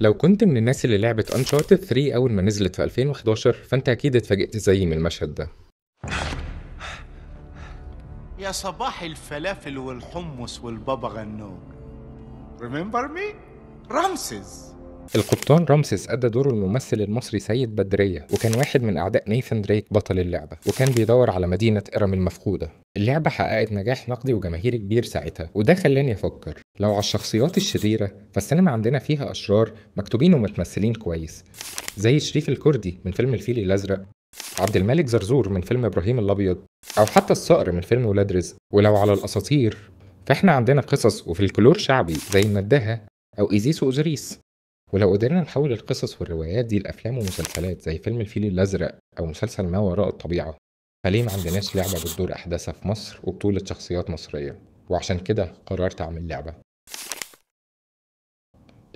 لو كنت من الناس اللي لعبت Uncharted 3 أول ما نزلت في 2011 فأنت أكيد اتفاجئت زيي من المشهد ده. يا صباح الفلافل والحمص والبابا غنوج. Remember me؟ رمسيس. القبطان رمسيس أدى دور الممثل المصري سيد بدرية، وكان واحد من أعداء نيثان دريك بطل اللعبة، وكان بيدور على مدينة إرم المفقودة. اللعبة حققت نجاح نقدي وجماهيري كبير ساعتها، وده خلاني أفكر لو على الشخصيات الشريرة فالسينما عندنا فيها أشرار مكتوبين ومتمثلين كويس، زي شريف الكردي من فيلم الفيل الأزرق، عبد الملك زرزور من فيلم إبراهيم الأبيض، أو حتى الصقر من فيلم ولاد رزق. ولو على الأساطير فإحنا عندنا قصص وفلكلور شعبي زي المداها أو إيزيس وأوزوريس. ولو قدرنا نحول القصص والروايات دي لأفلام ومسلسلات زي فيلم الفيل الأزرق أو مسلسل ما وراء الطبيعة، فليه ما عندناش لعبة بتدور أحداثها في مصر وبطولة شخصيات مصرية؟ وعشان كده قررت أعمل لعبة.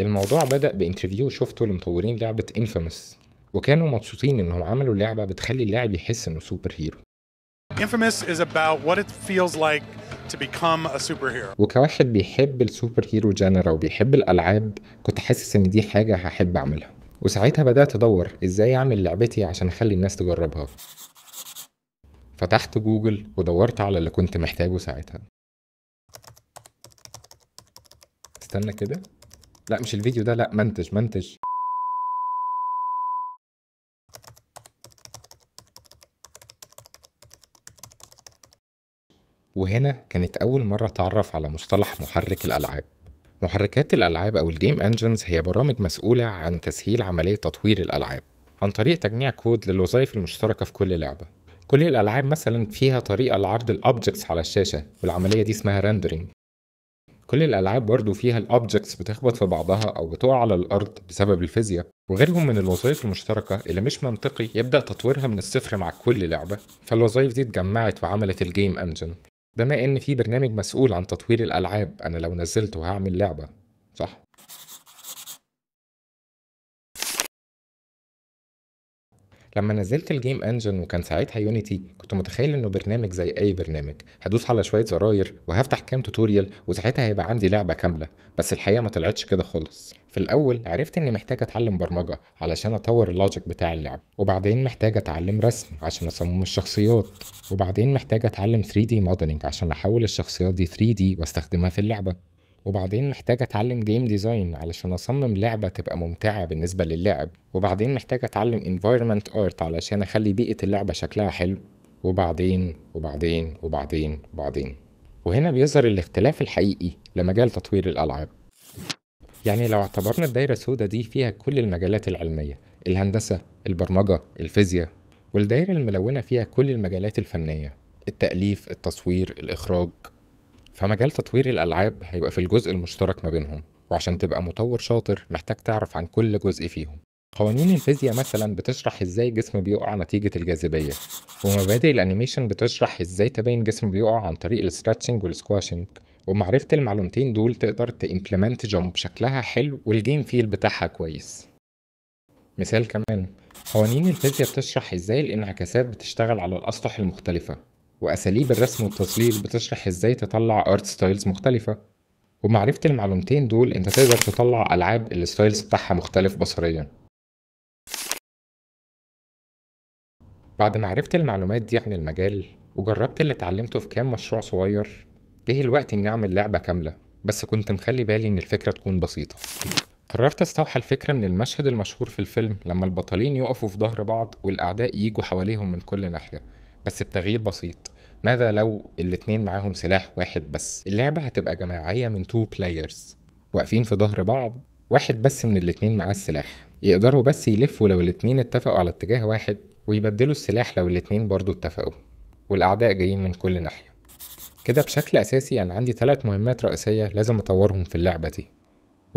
الموضوع بدأ بانترفيو شفته لمطورين لعبة Infamous، وكانوا مبسوطين إنهم عملوا لعبة بتخلي اللاعب يحس إنه سوبر هيرو. Infamous is about what it feels like to become a superhero. وكواحد بيحب السوبر هيرو جانرا وبيحب الألعاب، كنت حاسس إن دي حاجة هحب أعملها، وساعتها بدأت أدور إزاي أعمل لعبتي عشان أخلي الناس تجربها. فتحت جوجل ودورت على اللي كنت محتاجه ساعتها. استنى كده، لا مش الفيديو ده، لا منتج. وهنا كانت أول مرة أتعرف على مصطلح محرك الألعاب. محركات الألعاب أو الجيم أنجنز هي برامج مسؤولة عن تسهيل عملية تطوير الألعاب عن طريق تجميع كود للوظائف المشتركة في كل لعبة. كل الألعاب مثلا فيها طريقة لعرض الأوبجكتس على الشاشة، والعملية دي اسمها راندرينج. كل الألعاب برضو فيها الأوبجكتس بتخبط في بعضها أو بتقع على الأرض بسبب الفيزياء، وغيرهم من الوظائف المشتركة اللي مش منطقي يبدأ تطويرها من الصفر مع كل لعبة. فالوظائف دي اتجمعت وعملت الجيم أنجن. بما ان في برنامج مسؤول عن تطوير الالعاب، انا لو نزلته هعمل لعبه، صح؟ لما نزلت الجيم انجن وكان ساعتها يونيتي، كنت متخيل انه برنامج زي اي برنامج، هدوس على شويه زراير وهفتح كام توتوريال وساعتها هيبقى عندي لعبه كامله، بس الحقيقه ما طلعتش كده خالص. في الاول عرفت اني محتاج اتعلم برمجه علشان اطور اللوجيك بتاع اللعب، وبعدين محتاج اتعلم رسم عشان اصمم الشخصيات، وبعدين محتاج اتعلم 3D موديلنج عشان احول الشخصيات دي 3D واستخدمها في اللعبه، وبعدين محتاج اتعلم جيم ديزاين علشان اصمم لعبه تبقى ممتعه بالنسبه للاعب، وبعدين محتاج اتعلم انفايرمنت ارت علشان اخلي بيئه اللعبه شكلها حلو، وبعدين وبعدين وبعدين وبعدين. وهنا بيظهر الاختلاف الحقيقي لمجال تطوير الالعاب. يعني لو اعتبرنا الدايره السوداء دي فيها كل المجالات العلميه، الهندسه، البرمجه، الفيزياء، والدايره الملونه فيها كل المجالات الفنيه، التاليف، التصوير، الاخراج. فمجال تطوير الألعاب هيبقى في الجزء المشترك ما بينهم، وعشان تبقى مطور شاطر محتاج تعرف عن كل جزء فيهم. قوانين الفيزياء مثلا بتشرح ازاي الجسم بيقع نتيجة الجاذبية، ومبادئ الانيميشن بتشرح ازاي تبين جسم بيقع عن طريق الستراتشنج والسكواشنج. ومعرفة المعلومتين دول تقدر تimplement جمب شكلها حلو والجيم فيل بتاعها كويس. مثال كمان، قوانين الفيزياء بتشرح ازاي الانعكاسات بتشتغل على الأسطح المختلفة، وأساليب الرسم والتصوير بتشرح إزاي تطلع أرت ستايلز مختلفة. ومعرفة المعلومتين دول أنت تقدر تطلع ألعاب الستايلز بتاعها مختلف بصريا. بعد ما عرفت المعلومات دي عن المجال وجربت اللي اتعلمته في كام مشروع صغير، جه الوقت إني أعمل لعبة كاملة، بس كنت مخلي بالي إن الفكرة تكون بسيطة. قررت استوحى الفكرة من المشهد المشهور في الفيلم لما البطلين يقفوا في ظهر بعض والأعداء يجوا حواليهم من كل ناحية، بس بتغيير بسيط. ماذا لو الاتنين معاهم سلاح واحد بس؟ اللعبة هتبقى جماعية من 2 بلايرز واقفين في ظهر بعض، واحد بس من الاتنين معاه السلاح، يقدروا بس يلفوا لو الاتنين اتفقوا على اتجاه واحد، ويبدلوا السلاح لو الاتنين برضو اتفقوا، والأعداء جايين من كل ناحية. كده بشكل أساسي أنا عندي 3 مهمات رئيسية لازم أطورهم في اللعبة دي.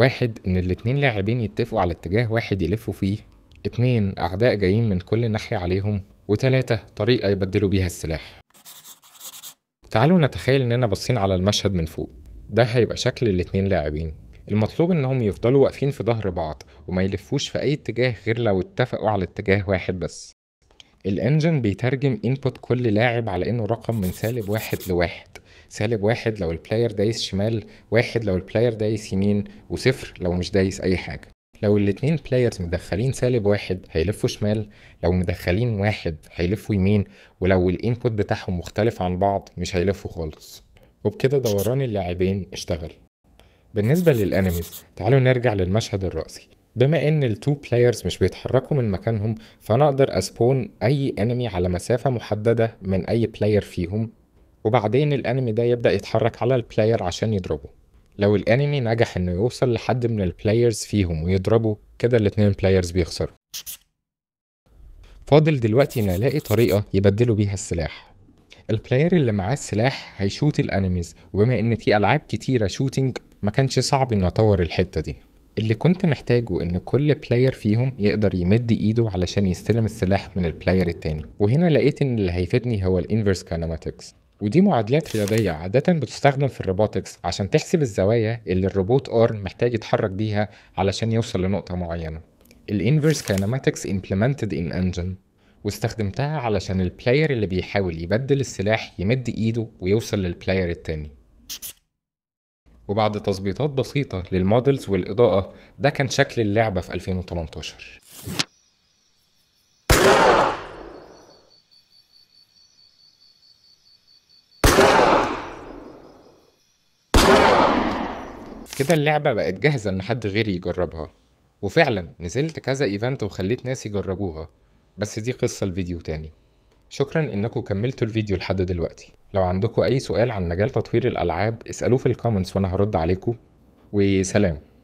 1، إن الاتنين لاعبين يتفقوا على اتجاه واحد يلفوا فيه. 2، أعداء جايين من كل ناحية عليهم. 3، طريقة يبدلوا بيها السلاح. تعالوا نتخيل اننا باصين على المشهد من فوق، ده هيبقى شكل الاتنين لاعبين. المطلوب انهم يفضلوا واقفين في ظهر بعض وما يلفوش في اي اتجاه غير لو اتفقوا على اتجاه واحد بس. الانجن بيترجم انبوت كل لاعب على انه رقم من -1 ل 1، -1 لو البلاير دايس شمال، 1 لو البلاير دايس يمين، و0 لو مش دايس اي حاجة. لو الاتنين بلايرز مدخلين سالب واحد هيلفوا شمال، لو مدخلين واحد هيلفوا يمين، ولو الانبوت بتاعهم مختلف عن بعض مش هيلفوا خالص. وبكده دوران اللاعبين اشتغل. بالنسبة للانميز تعالوا نرجع للمشهد الرئيسي. بما ان التو بلايرز مش بيتحركوا من مكانهم، فانا اقدر اسبون اي انمي على مسافة محددة من اي بلاير فيهم، وبعدين الانمي ده يبدأ يتحرك على البلاير عشان يضربه. لو الانمي نجح انه يوصل لحد من البلايرز فيهم ويضربه، كده الاتنين بلايرز بيخسروا. فاضل دلوقتي نلاقي طريقة يبدلوا بيها السلاح. البلاير اللي معاه السلاح هيشوت الانميز، وبما ان في العاب كتيرة شوتينج ما كانش صعب ان اطور الحتة دي. اللي كنت محتاجه ان كل بلاير فيهم يقدر يمد ايده علشان يستلم السلاح من البلاير التاني، وهنا لقيت ان اللي هيفيدني هو الانفيرس كينماتكس. ودي معادلات رياضية عادة بتستخدم في الروبوتكس عشان تحسب الزوايا اللي الروبوت ارم محتاج يتحرك بيها علشان يوصل لنقطة معينة. الانفيرس كينماتكس امبلمنتد ان انجن، واستخدمتها علشان البلاير اللي بيحاول يبدل السلاح يمد ايده ويوصل للبلاير التاني. وبعد تظبيطات بسيطة للمودلز والإضاءة، ده كان شكل اللعبة في 2018. كده اللعبة بقت جاهزة إن حد غيري يجربها، وفعلا نزلت كذا ايفنت وخليت ناس يجربوها، بس دي قصة الفيديو تاني. شكرا انكم كملتوا الفيديو لحد دلوقتي. لو عندكم اي سؤال عن مجال تطوير الالعاب اسألوه في الكومنتس وانا هرد عليكم، وسلام.